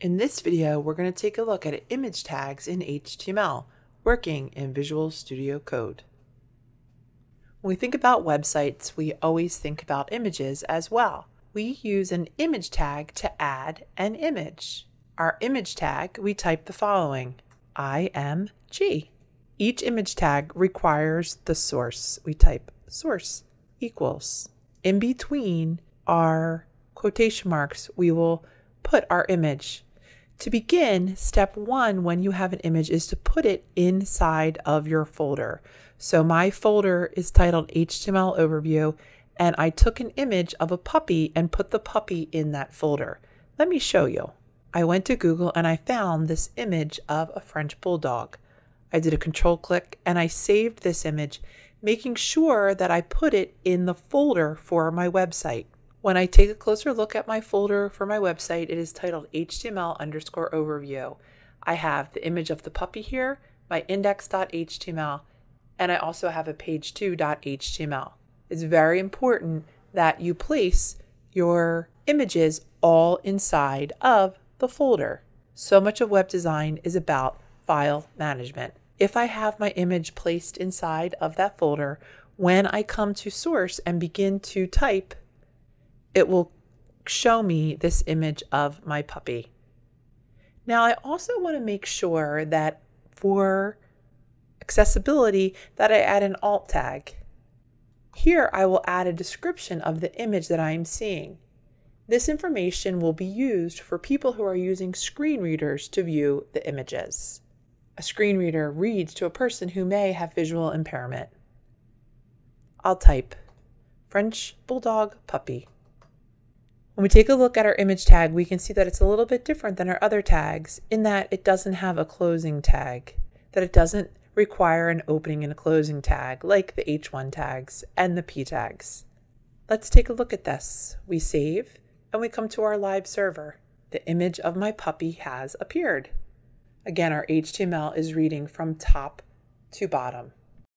In this video, we're going to take a look at image tags in HTML, working in Visual Studio Code. When we think about websites, we always think about images as well. We use an image tag to add an image. Our image tag, we type the following, img. Each image tag requires the source. We type source equals. In between our quotation marks, we will put our image. To begin, step one when you have an image is to put it inside of your folder. So my folder is titled HTML Overview, and I took an image of a puppy and put the puppy in that folder. Let me show you. I went to Google and I found this image of a French bulldog. I did a control click and I saved this image, making sure that I put it in the folder for my website. When I take a closer look at my folder for my website, it is titled HTML_overview. I have the image of the puppy here, my index.html, and I also have a page2.html. It's very important that you place your images all inside of the folder. So much of web design is about file management. If I have my image placed inside of that folder, when I come to source and begin to type, it will show me this image of my puppy. Now I also want to make sure that for accessibility that I add an alt tag. Here I will add a description of the image that I am seeing. This information will be used for people who are using screen readers to view the images. A screen reader reads to a person who may have visual impairment. I'll type French bulldog puppy. When we take a look at our image tag, we can see that it's a little bit different than our other tags in that it doesn't have a closing tag, that it doesn't require an opening and a closing tag like the H1 tags and the P tags. Let's take a look at this. We save and we come to our live server. The image of my puppy has appeared. Again, our HTML is reading from top to bottom.